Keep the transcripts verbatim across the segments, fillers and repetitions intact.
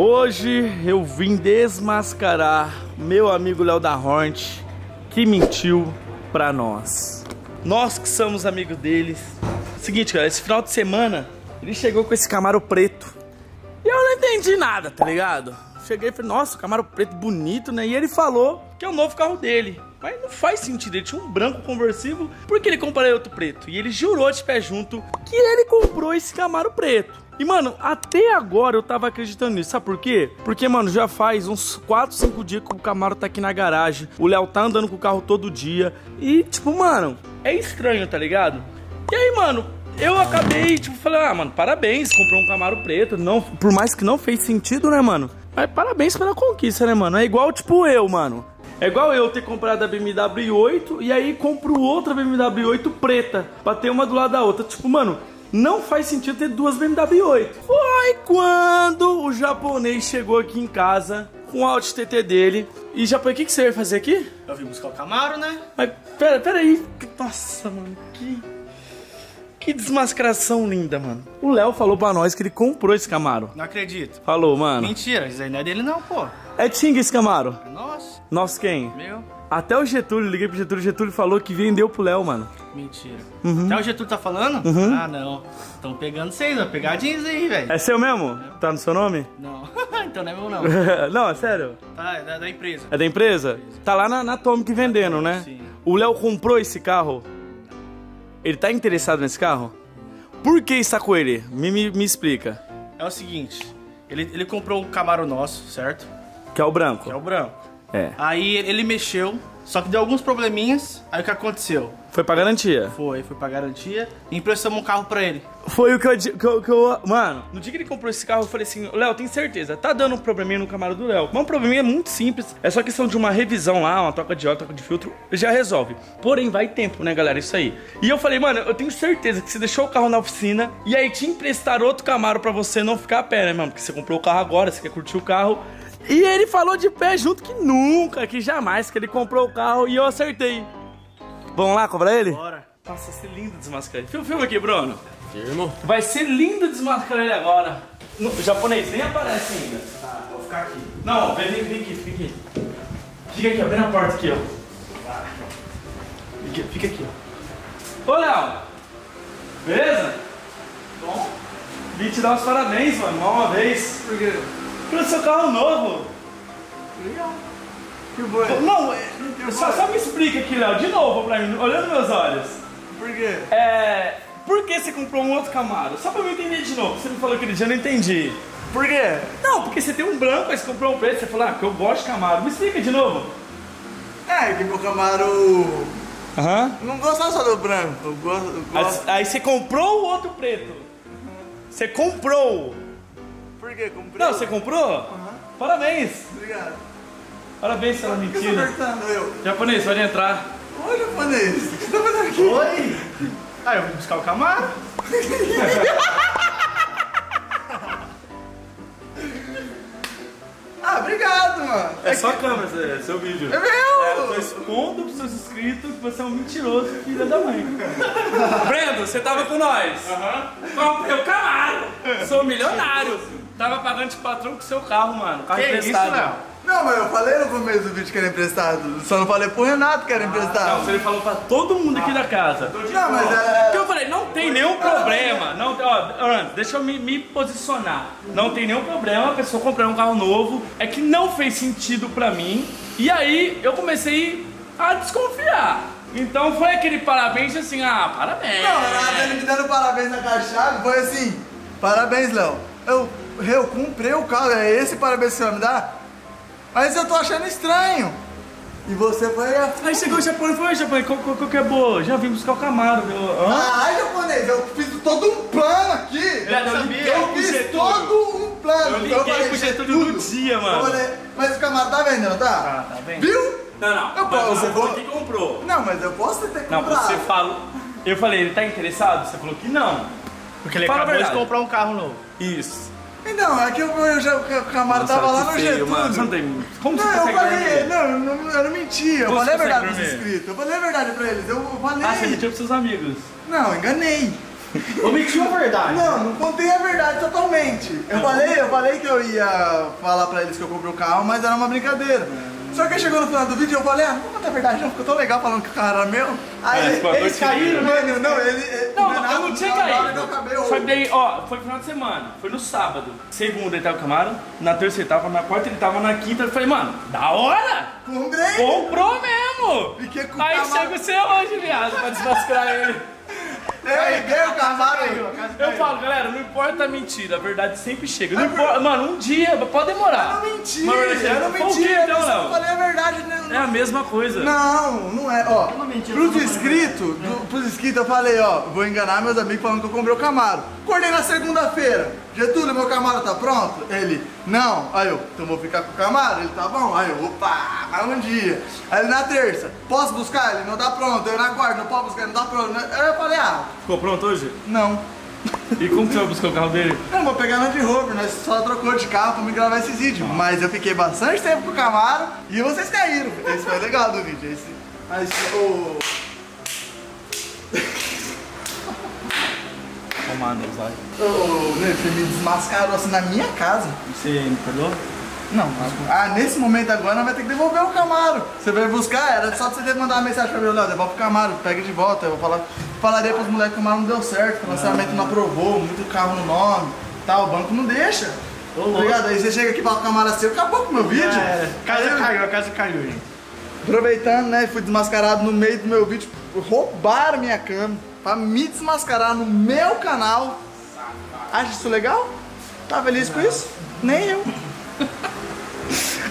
Hoje eu vim desmascarar meu amigo Léo da Hornet, que mentiu pra nós. Nós que somos amigos deles. Seguinte, cara, esse final de semana ele chegou com esse Camaro preto e eu não entendi nada, tá ligado? Cheguei e falei, nossa, Camaro preto bonito, né? E ele falou que é o novo carro dele. Mas não faz sentido, ele tinha um branco conversível, por que ele compraria outro preto? E ele jurou de pé junto que ele comprou esse Camaro preto. E, mano, até agora eu tava acreditando nisso, sabe por quê? Porque, mano, já faz uns quatro, cinco dias que o Camaro tá aqui na garagem, o Léo tá andando com o carro todo dia, e, tipo, mano, é estranho, tá ligado? E aí, mano, eu acabei, tipo, falando, ah, mano, parabéns, comprou um Camaro preto, não, por mais que não fez sentido, né, mano? Mas parabéns pela conquista, né, mano? É igual, tipo, eu, mano. É igual eu ter comprado a B M W oito e aí compro outra B M W oito preta pra ter uma do lado da outra. Tipo, mano, não faz sentido ter duas B M W oito. Foi quando o japonês chegou aqui em casa com o Audi T T dele. E, japonês, o que, que você veio fazer aqui? Eu vim buscar o Camaro, né? Mas, pera, pera aí. Nossa, mano, que... Que desmascaração linda, mano. O Léo falou pra nós que ele comprou esse Camaro. Não acredito. Falou, mano. Mentira, isso aí não é dele não, pô. É Tinga esse Camaro? Nossa. Nossa quem? Meu. Até o Getúlio, liguei pro Getúlio, Getúlio falou que vendeu pro Léo, mano. Mentira. Uhum. Até o Getúlio tá falando? Uhum. Ah, não. Tão pegando vocês, ó. Pegadinhas aí, velho. É seu mesmo? É. Tá no seu nome? Não. Então não é meu não. Não, é sério? Tá, é da, da empresa. É da empresa? Da empresa. Tá lá na, na Atomic vendendo, né? Sim. O Léo comprou esse carro? Ele tá interessado nesse carro? Por que está com ele? Me, me, me explica. É o seguinte, ele, ele comprou um Camaro nosso, certo? Que é o branco. Que é o branco. É. Aí ele mexeu, só que deu alguns probleminhas. Aí o que aconteceu? Foi pra garantia. Foi, foi pra garantia. E emprestamos um carro pra ele. Foi o que eu, que eu, que eu... Mano, no dia que ele comprou esse carro, eu falei assim, Léo, tem certeza, tá dando um probleminha no Camaro do Léo. Mas um probleminha muito simples. É só questão de uma revisão lá, uma troca de óleo, troca de filtro, já resolve. Porém, vai tempo, né, galera? Isso aí. E eu falei, mano, eu tenho certeza que você deixou o carro na oficina e aí te emprestaram outro Camaro pra você não ficar a pé, né, mano? Porque você comprou o carro agora, você quer curtir o carro. E ele falou de pé junto que nunca, que jamais, que ele comprou o carro e eu acertei. Vamos lá comprar ele? Bora. Nossa, vai ser lindo desmascarar ele. Filma aqui, Bruno. Firmo. Vai ser lindo desmascarar ele agora. No, o japonês nem aparece ainda. Ah, vou ficar aqui. Não, vem, vem, vem aqui, fica aqui. Fica aqui, abre a porta aqui, ó. Ah, fica, fica aqui, ó. Ô, Léo. Beleza? Bom. Vim te dar os parabéns, mano, mais uma vez. Por quê? Pelo seu carro novo. Legal. Que bom. Não, que só, só me explica aqui, Léo, de novo pra mim, olhando meus olhos. Por quê? É, por que você comprou um outro Camaro? Só pra eu entender de novo, você me falou aquele dia, eu não entendi. Por quê? Não, porque você tem um branco, aí você comprou um preto, você falou, ah, que eu gosto de Camaro. Me explica de novo. É, que meu Camaro... Aham. Não gostava só do branco, eu gosto... Eu gosto. Aí, aí você comprou o outro preto. Você comprou. Por quê? Comprei? Não, você comprou? Uhum. Parabéns! Obrigado. Parabéns pela mentira. Eu. Japonês, pode entrar. Oi, japonês. O que você tá fazendo aqui? Oi! Ah, eu vim buscar o Camaro. Ah, obrigado, mano. É, é só que... câmera, é seu vídeo. É meu! É, eu tô expondo pros seus inscritos que você é um mentiroso filho da mãe. Brendo, você tava com nós. Aham. Uhum. Comprei o Camaro. Sou milionário. Tava pagando de patrão com o seu carro, mano. Carro que emprestado. Isso, não? Não, mas eu falei no começo do vídeo que era emprestado. Só não falei pro Renato que era ah, emprestado. Não, ele falou pra todo mundo ah, aqui da casa. Não, mas é... Porque eu falei, não tem nenhum problema. Não, ó, deixa eu me, me posicionar. Não tem nenhum problema a pessoa comprar um carro novo. É que não fez sentido pra mim. E aí eu comecei a desconfiar. Então foi aquele parabéns assim, ah, parabéns. Não, Renato, ele me dando parabéns na caixa, foi assim, parabéns, Léo. Eu... Eu comprei o carro, é esse parabéns que você vai me dar? Mas eu tô achando estranho. E você foi... A... Aí chegou o japonês, foi, japonês, qual, qual, qual que é boa? Já vim buscar o Camaro, meu... Ah, ai, japonês, eu fiz todo um plano aqui. Eu, eu, sabia, eu fiz todo um plano. Eu liguei então, pro Getúlio no dia, mano. Falei, mas o Camaro tá vendendo, tá? Ah, tá vendendo. Viu? Não, não. Eu posso, você foi... comprou. Não, mas eu posso ter comprado. Não, você falou... Eu falei, ele tá interessado? Você falou que não. Porque ele Fala acabou de comprar um carro novo. Isso. Não, é que eu, eu já, o Camaro Nossa, tava lá no Getúlio. Não, tem... Como não você eu falei, não, não, eu não menti, eu Como falei a verdade pros inscritos, eu falei a verdade pra eles, eu falei. Ah, você mentiu pros seus amigos. Não, enganei. Omitiu a verdade. Não, não contei a verdade totalmente. Eu falei, eu falei que eu ia falar pra eles que eu comprei o carro, mas era uma brincadeira. É. Só que chegou no final do vídeo e eu falei, ah, não conta a verdade não, ficou tão legal falando que o carro era meu. Aí é, ele, eles caíram, né? Mano, não, ele, ele, não, não, eu não tinha caído. Só que daí, ó, foi no final de semana, foi no sábado. Segunda ele tava com o Camaro, na terça ele tava, na quarta ele tava, na quinta eu falei, mano, da hora! Comprei! Comprou mesmo! Fiquei com aí Camaro. Chega o seu hoje, viado, pra desmascarar ele. Eu liguei o Camaro. Eu falo, galera, não importa a mentira, a verdade sempre chega. Não importa, mano, um dia, pode demorar. Eu não menti, eu não menti, eu só falei a verdade. Não, não. É a mesma coisa. Não, não é, ó, pros inscritos, pros inscritos eu falei, ó, vou enganar meus amigos falando que eu comprei o Camaro. Acordei na segunda-feira, Getúlio, meu Camaro tá pronto? Ele, não. Aí eu, então vou ficar com o Camaro? Ele, tá bom. Aí eu, opa, mais um dia. Aí ele, na terça, posso buscar? Ele, não tá pronto. Eu, na quarta, não posso buscar, não tá pronto. Aí eu falei, ah, ficou pronto hoje? Não. E como que você vai buscar o carro dele? Eu vou pegar Land Rover, nós só trocou de carro pra me gravar esse vídeo. Ah. Mas eu fiquei bastante tempo com o Camaro e vocês caíram. Esse foi legal do vídeo. Esse... Mas, oh... Mano, vai. Ô, oh, você me desmascarou assim na minha casa. Você me perdoou? Não, mas... Ah, nesse momento agora nós vai ter que devolver o Camaro. Você vai buscar, era só você ter mandar uma mensagem pra mim, olha, devolve o Camaro, pega de volta. Eu vou falar, falaria pros moleques que o Camaro não deu certo, o financiamento não aprovou, muito carro no nome, tal, o banco não deixa. Obrigado. Aí você chega aqui e fala o Camaro assim, acabou com o meu vídeo. É, casa caiu, a casa caiu, gente. Aproveitando, né, fui desmascarado no meio do meu vídeo, roubaram minha câmera pra me desmascarar no meu canal. Acha isso legal? Tá feliz com isso? Nem eu.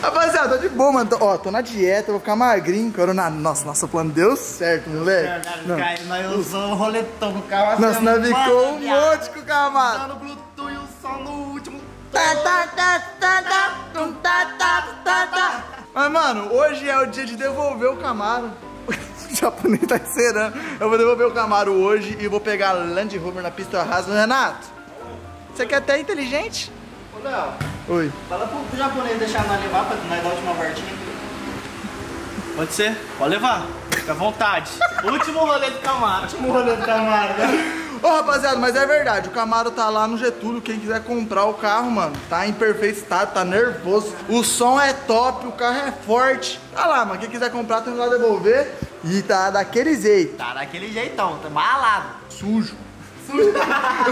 Rapaziada, tô de boa, mano. Tô, ó, tô na dieta, vou ficar magrinho. Corona... Nossa, nosso plano deu certo, moleque. Não, cara, nós usamos o roletão do carro. Nós navegou um monte com o Camaro. Tá no Bluetooth e o som no último. Tá, tá, tá, tá, tá, tá, tá, tá, tá. Mas, mano, hoje é o dia de devolver o Camaro. O japonês tá encerando. Eu vou devolver o Camaro hoje e vou pegar Land Rover na pista rasa. Renato, você quer até inteligente? Ô, Léo. Oi. Fala pro japonês deixar nós levar pra nós dar a última voltinha. Pode ser. Pode levar. Fica à vontade. Último rolê do Camaro. Último rolê do Camaro, né? Ô, rapaziada, mas é verdade, o Camaro tá lá no Getúlio, quem quiser comprar o carro, mano, tá em perfeito estado, tá nervoso, o som é top, o carro é forte, tá lá, mano, quem quiser comprar, tem que lá devolver e tá daquele jeito. Tá daquele jeitão, tá malado. Sujo. Sujo.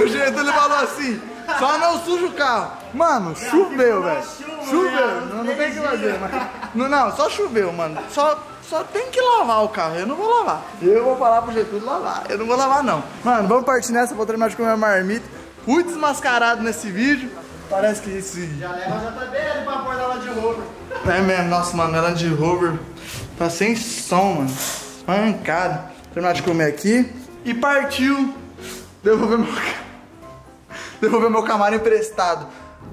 O Getúlio falou assim, só não suja o carro. Mano, choveu, velho, choveu, não, não tem o que fazer, mas... não, não, só choveu, mano, só... Só tem que lavar o carro, eu não vou lavar. Eu vou falar pro Getúlio lavar, eu não vou lavar não. Mano, vamos partir nessa, vou terminar de comer a marmita. Fui desmascarado nesse vídeo. Parece que esse... Já leva, já tá bem ali pra porta da Land Rover. É mesmo, nossa, mano, a Land Rover tá sem som, mano. Mancada. Terminar de comer aqui. E partiu. Devolver meu... Devolver meu Camaro emprestado.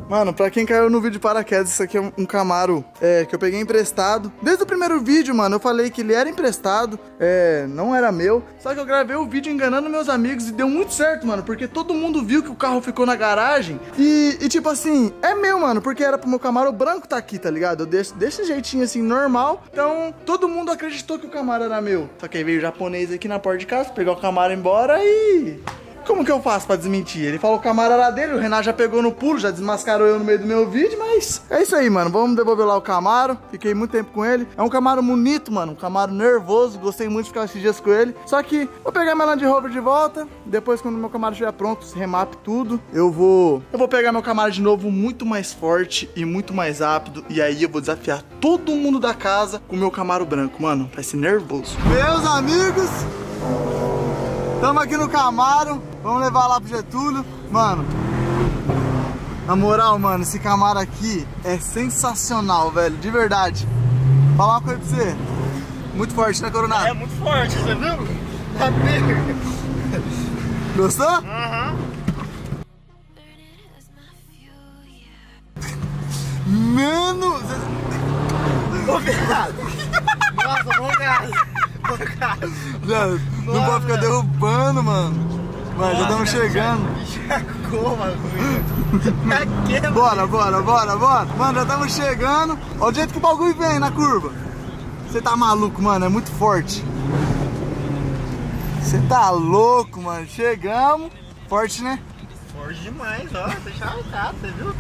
Mano, pra quem caiu no vídeo de paraquedas, isso aqui é um Camaro é, que eu peguei emprestado. Desde o primeiro vídeo, mano, eu falei que ele era emprestado, é, não era meu. Só que eu gravei o vídeo enganando meus amigos e deu muito certo, mano, porque todo mundo viu que o carro ficou na garagem. E, e tipo assim, é meu, mano, porque era pro meu Camaro branco tá aqui, tá ligado? Eu deixo desse jeitinho assim, normal. Então, todo mundo acreditou que o Camaro era meu. Só que aí veio o japonês aqui na porta de casa, pegou o Camaro embora e... Como que eu faço pra desmentir? Ele falou que o Camaro era dele, o Renato já pegou no pulo, já desmascarou eu no meio do meu vídeo, mas... É isso aí, mano, vamos devolver lá o Camaro, fiquei muito tempo com ele. É um Camaro bonito, mano, um Camaro nervoso, gostei muito de ficar esses dias com ele. Só que vou pegar meu Land Rover de volta, depois quando meu Camaro estiver pronto, se remap tudo, eu vou... Eu vou pegar meu Camaro de novo muito mais forte e muito mais rápido, e aí eu vou desafiar todo mundo da casa com o meu Camaro branco, mano, vai ser nervoso. Meus amigos... Estamos aqui no Camaro, vamos levar lá pro Getúlio. Mano, na moral, mano, esse Camaro aqui é sensacional, velho, de verdade. Falar uma coisa pra você, muito forte, né, Coronado? É, muito forte, você viu? Tá bem. Gostou? Aham. Uhum. Mano... Ô, viado! Nossa, bom gás! Não, não Nossa, pode ficar derrubando, mano. Mas já estamos chegando. Chegou, mano. Bora, bora, bora, bora. Mano, já estamos chegando. Olha o jeito que o bagulho vem na curva. Você tá maluco, mano. É muito forte. Você tá louco, mano. Chegamos. forte, né? Forte demais, ó. Você chaveado, você viu?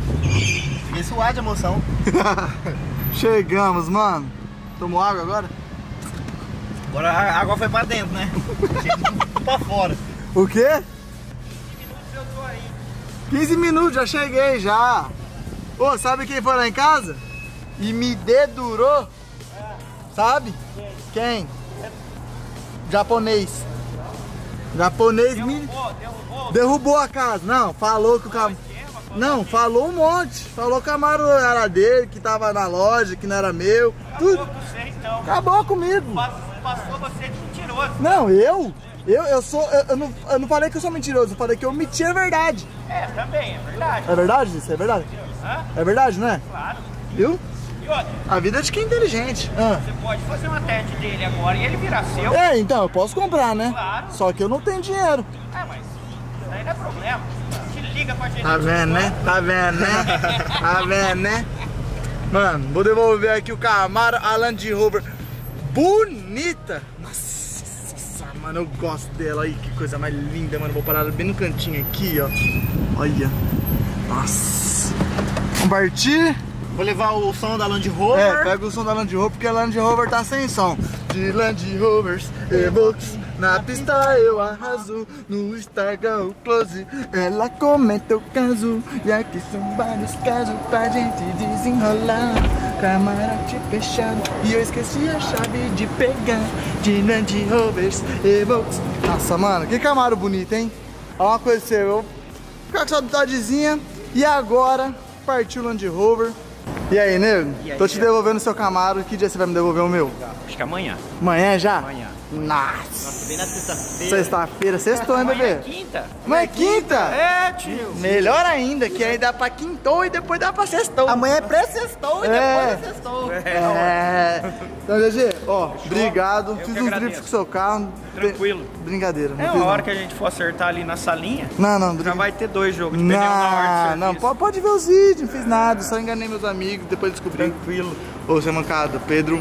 Fiquei suado de emoção. Chegamos, mano. Tomou água agora? Agora a água foi pra dentro, né? Pra fora. O quê? quinze minutos eu tô aí. quinze minutos, já cheguei já. Ô, oh, sabe quem foi lá em casa? E me dedurou? É. Sabe? Quem? quem? Japonês. Japonês derrubou, me... derrubou. derrubou a casa. Não, falou que o cam... Não, falou um monte. Falou que o Camaro era dele, que tava na loja, que não era meu. Acabou tudo. Com você, então. Acabou comigo. Passou, passou você de mentiroso. Não, eu? Eu, eu sou... Eu, eu, não, eu não falei que eu sou mentiroso, eu falei que eu menti a verdade. É, também, é verdade. É verdade isso? É verdade? Hã? É verdade, não é? Claro. Viu? E outra? A vida é de quem é inteligente. Hã? Você pode fazer uma teste dele agora e ele virar seu. É, então, eu posso comprar, né? Claro. Só que eu não tenho dinheiro. Ah, mas isso aí não é problema. Te liga pra gente. Tá vendo, né? Tá vendo, né? Tá vendo, né? Mano, vou devolver aqui o Camaro, a Land Rover. Bonita! Nossa, mano, eu gosto dela. Aí, que coisa mais linda, mano. Vou parar bem no cantinho aqui, ó. Olha. Nossa. Vamos partir. Vou levar o som da Land Rover. É, pega o som da Land Rover, porque a Land Rover tá sem som. De Land Rovers, Evox, na pista eu arraso. No Instagram o close, ela comenta o caso. E aqui são vários casos pra gente desenrolar. Camarote fechado e eu esqueci a chave de pegar. De Land Rovers, Evox. Nossa, mano, que Camaro bonito, hein? Olha uma coisa assim, eu vou ficar com saudadezinha. E agora, partiu o Land Rover. E aí, nego? E aí, tô te já? devolvendo o seu Camaro. Que dia você vai me devolver o meu? Acho que amanhã. Amanhã já? Amanhã. Nossa. Nossa, bem na sexta-feira. Sexta-feira, sextou, hein, bebê? Amanhã é quinta. Amanhã é quinta? É, tio. Melhor ainda, que aí dá pra quintou e depois dá pra sextou. Amanhã é pré-sextou e é. depois é sextou. É. Então, G G, ó, fechou? Obrigado. Eu Fiz um drift com o seu carro. Tranquilo. Brincadeira. É uma hora não. que a gente for acertar ali na salinha. Não, não. Já briga... vai ter dois jogos de não, pneu na hora de Não, não. Pode ver os vídeos. Não fiz nada. Só enganei meus amigos. Depois descobri. Tranquilo. Ô, você é mancado. Pedro...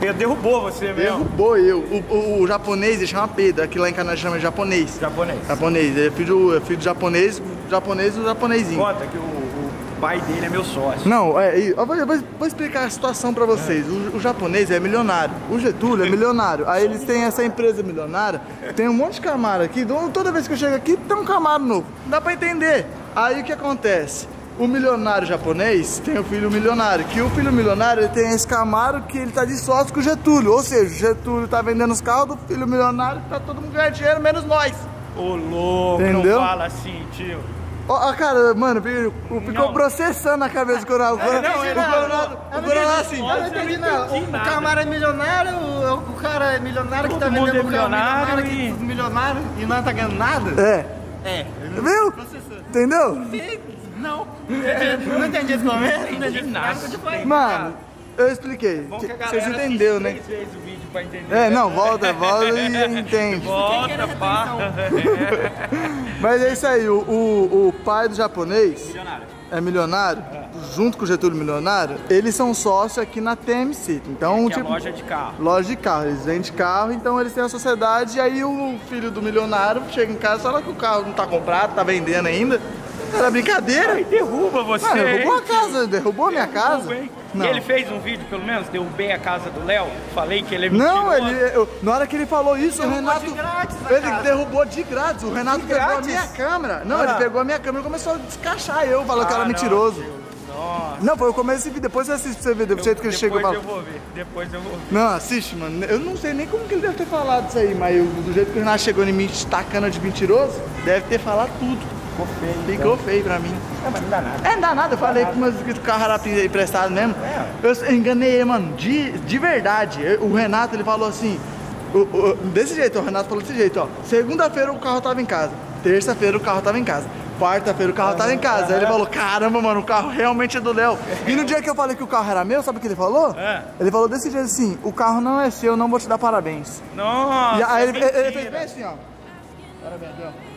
Pedro derrubou você mesmo. Derrubou eu. O, o, o japonês, ele chama Pedro. Aqui lá em Canadá chama japonês. Japonês. Japonês. Ele é filho, é filho de japonês, japonês e japonesinho. Conta que o, o pai dele é meu sócio. Não, é, eu vou, eu vou explicar a situação pra vocês. É. O, o japonês é milionário. O Getúlio é milionário. Aí eles têm essa empresa milionária. Tem um monte de Camaro aqui. Toda vez que eu chego aqui, tem um Camaro novo. Não dá pra entender. Aí o que acontece? O milionário japonês tem o filho milionário, que o filho milionário ele tem esse Camaro que ele tá de sócio com o Getúlio. Ou seja, o Getúlio tá vendendo os carros do filho milionário, tá todo mundo ganhando dinheiro, menos nós. Ô louco, entendeu? Não fala assim, tio. Ó, oh, cara, mano, ficou processando a cabeça do coronel. É, não, ele o coronel assim. Eu não entendi nada. O Camaro é milionário, o, o cara é milionário todo que tá vendendo é o carro milionário, e... que, milionário e não tá ganhando nada? É. É. Viu? Processando. Entendeu? Sim. Não, não entendi esse momento, não entendi nada. Mano, eu expliquei. Vocês entenderam, né? O vídeo pra entender. É, não, volta, volta e entende. Volta, pá. Mas é isso aí, o, o, o pai do japonês milionário. é milionário, é. junto com o Getúlio Milionário, eles são sócios aqui na T M C. Então, é tipo, é loja de carro. Loja de carro, eles vendem carro, então eles têm a sociedade. E aí o filho do milionário chega em casa e fala que o carro não tá comprado, tá vendendo ainda. Era brincadeira? Ai, derruba você. Ah, derrubou a casa, derrubou a minha casa. Não. Ele fez um vídeo, pelo menos, derrubei a casa do Léo, falei que ele é mentiroso. Não, ele, eu, na hora que ele falou isso, ele o Renato... De grátis ele casa. derrubou de grátis, o Renato de pegou grátis. a minha câmera. Não, ah. ele pegou a minha câmera e começou a descachar eu, falou ah, que era não, mentiroso. Deus. Nossa. Não, foi o começo desse vídeo, depois você assiste pra você ver, do eu, jeito que ele chegou. Depois eu vou ver, depois eu vou ver. Não, assiste, mano. Eu não sei nem como que ele deve ter falado isso aí, mas eu, do jeito que o Renato chegou em mim, tacando de mentiroso, deve ter falado tudo. Ficou feio. Ficou então. feio pra mim. É, mas não dá nada. É, não dá nada. Eu falei que mas o carro era emprestado mesmo. É. Eu enganei ele, mano. De, de verdade. Eu, o Renato, ele falou assim... O, o, desse jeito, o Renato falou desse jeito, ó. Segunda-feira o carro tava em casa. Terça-feira o carro tava em casa. Quarta-feira o carro tava em casa. Aí ele falou, caramba, mano, o carro realmente é do Léo. E no dia que eu falei que o carro era meu, sabe o que ele falou? É. Ele falou desse jeito assim, o carro não é seu, não vou te dar parabéns. Nossa, e aí ele, ele fez bem assim, ó. Parabéns, Léo.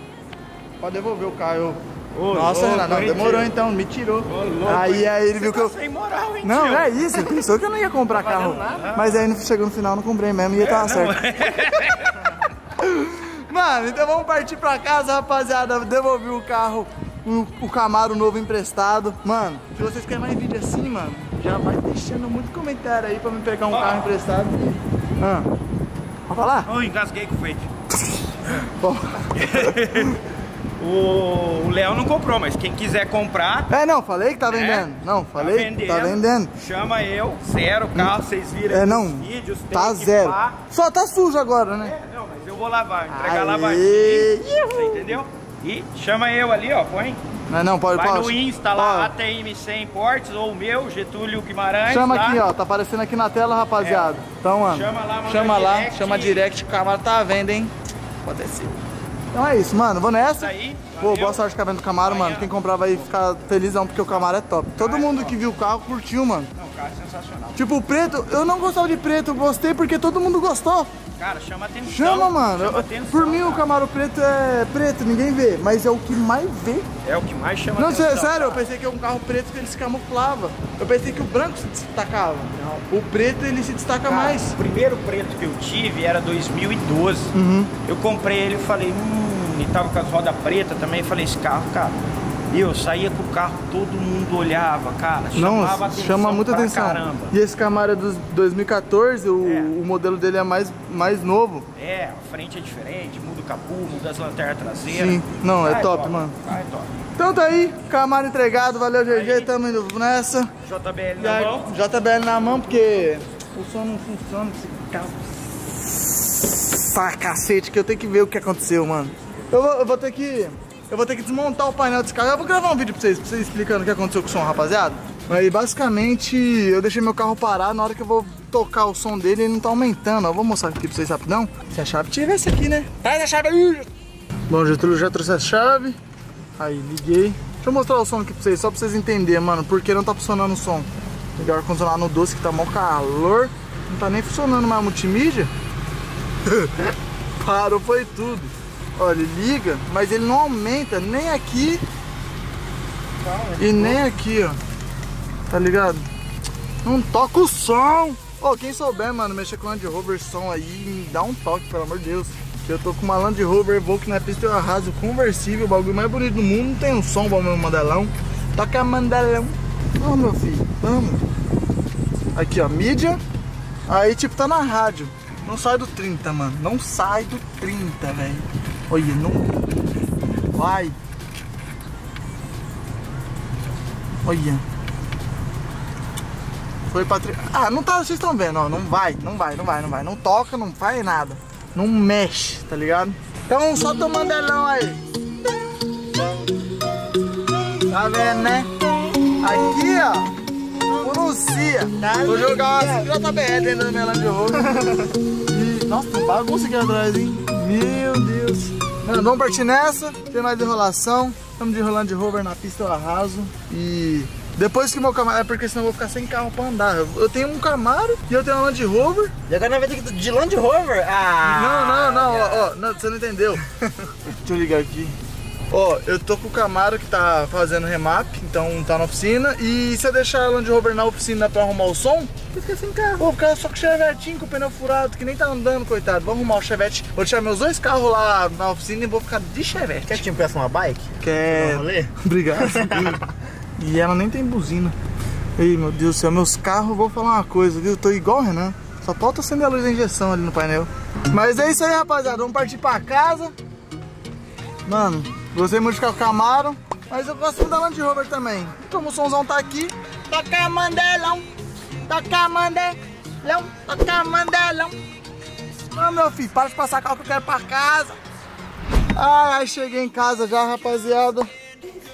Pode devolver o carro. Ô, Nossa, louco, não, demorou tiro. então, me tirou. Ô, aí, aí ele Você viu que eu. Sem moral, hein, não, tio? é isso, ele pensou que eu não ia comprar não carro. Nada. Mas aí chegou no final, não comprei mesmo e é, tava certo. É. Mano, então vamos partir pra casa, rapaziada. Devolvi o carro, o, o Camaro novo emprestado. Mano, se vocês querem mais vídeo assim, mano, já vai deixando muito comentário aí pra me pegar um ah. carro emprestado. Ah. Vamos falar? Eu engasguei com o fake. O Léo não comprou, mas quem quiser comprar... É, não, falei que tá vendendo. É, não, falei tá vendendo, tá vendendo. Chama eu, zero carro, vocês viram é, não, os vídeos. Tá zero. Pá. Só tá sujo agora, né? É, não, mas eu vou lavar, entregar a lavagem. Você entendeu? E chama eu ali, ó, põe. Não, não, pode, Vai pode. no Insta lá, A T M cem Importes, ou o meu, Getúlio Guimarães. Chama tá? aqui, ó, tá aparecendo aqui na tela, rapaziada. É. Então, mano, chama lá, chama lá, direct. chama direct, o Camaro tá à venda, hein? Aconteceu. Então é isso, mano. Vou nessa. Aí, Pô, boa sorte com a venda do Camaro, Amanhã. mano. Quem comprar vai ficar felizão, porque o Camaro é top. Todo Caramba, mundo que viu o carro curtiu, mano. Não, o carro é sensacional. Tipo, o preto, eu não gostava de preto, gostei porque todo mundo gostou. Cara, chama atenção. Chama, mano. Chama atenção, Por mim, cara. o Camaro preto é preto, ninguém vê. Mas é o que mais vê. É o que mais chama não, atenção. Não, sério, cara. eu pensei que é um carro preto que ele se camuflava. Eu pensei que o branco se destacava. Não. O preto, ele se destaca cara, mais. O primeiro preto que eu tive era dois mil e doze. Uhum. Eu comprei ele e falei, hum, e tava com as rodas pretas também. Falei, esse carro, cara. E eu saía com o carro, todo mundo olhava, cara. Chamava Não, atenção chama muita atenção. Caramba. E esse Camaro é dos dois mil e quatorze, o, é. o modelo dele é mais, mais novo. É, a frente é diferente, muda o capô, muda as lanternas traseiras. Sim. Não, é top, mano. É top. Então tá aí, Camaro entregado, valeu G G, tamo indo nessa. J B L na mão. J B L na mão, porque o som não funciona, esse carro. Tá, cacete, que eu tenho que ver o que aconteceu, mano. Eu vou, eu vou ter que... Eu vou ter que desmontar o painel desse carro. Eu vou gravar um vídeo pra vocês, pra vocês explicando o que aconteceu com o som, rapaziada. Aí, basicamente, eu deixei meu carro parar. Na hora que eu vou tocar o som dele, ele não tá aumentando. Eu vou mostrar aqui pra vocês rapidão. Se a chave tivesse aqui, né? Traz a chave aí! Bom, Getúlio já trouxe a chave. Aí, liguei. Deixa eu mostrar o som aqui pra vocês, só pra vocês entenderem, mano, porque não tá funcionando o som. Liguei o ar-condicionado no doce, que tá mó calor. Não tá nem funcionando mais a multimídia. Parou, foi tudo. Olha, ele liga, mas ele não aumenta nem aqui Calma, e nem bom. aqui, ó. Tá ligado? Não toca o som! Ô, oh, quem souber, mano, mexer com Land Rover som aí, me dá um toque, pelo amor de Deus. Que eu tô com uma Land Rover, vou que na pista eu arraso, conversível, o bagulho mais bonito do mundo. Não tem um som pra meu mandelão. Toca mandelão. Vamos, meu filho, vamos. Aqui, ó, mídia. Aí, tipo, tá na rádio. Não sai do trinta, mano. Não sai do trinta, velho. Olha, não... Vai! Olha! Foi pra... Tri... Ah, não tá... Vocês estão vendo, ó. Não vai, não vai, não vai, não vai. Não toca, não faz nada. Não mexe, tá ligado? Então solta o mandelão aí. Tá vendo, né? Aqui, ó. Pronuncia. Tá Vou jogar uma J B L dentro da minha Land Rover. E... Nossa, tem bagunça aqui atrás, hein? Meu Deus. Mano, vamos partir nessa. Tem mais enrolação. Estamos de Land Rover na pista, eu arraso. E depois que meu Camaro... É porque senão eu vou ficar sem carro pra andar. Eu tenho um Camaro e eu tenho um Land Rover. E agora nós vamos ter que ir de Land Rover? Ah! Não, não, não. Ó, ó, não, você não entendeu. Deixa eu ligar aqui. Ó, eu tô com o Camaro que tá fazendo remap, então tá na oficina. E se eu deixar a Land Rover na oficina pra arrumar o som, eu fico sem carro. Vou ficar só com o Chevetinho, com o pneu furado, que nem tá andando, coitado. Vou arrumar o Chevette. Vou deixar meus dois carros lá na oficina e vou ficar de Chevette. Quer que te empresta uma bike? Quer. Obrigado. E ela nem tem buzina. Ei, meu Deus do céu, meus carros, vou falar uma coisa, viu? Eu tô igual o Renan. Só falta acender a luz da injeção ali no painel. Mas é isso aí, rapaziada. Vamos partir pra casa. Mano... Gostei muito de ficar com o Camaro, mas eu gosto muito da Land Rover também. Como o somzão tá aqui, toca mandelão, toca mandelão, toca mandelão. Não, meu filho, para de passar carro que eu quero pra casa. Ai, ai, cheguei em casa já, rapaziada.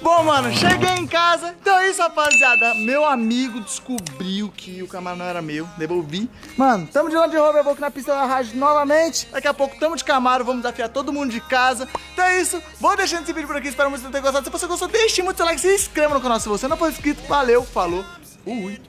Bom, mano, cheguei em casa. Então é isso, rapaziada. Meu amigo descobriu que o Camaro não era meu. Devolvi. Mano, tamo de Land Rover, vou aqui na pista da rádio novamente. Daqui a pouco tamo de Camaro, vamos desafiar todo mundo de casa. Então é isso. Vou deixando esse vídeo por aqui. Espero muito que vocês tenham gostado. Se você gostou, deixe muito seu like. Se inscreva no canal se você não for inscrito. Valeu, falou. Fui.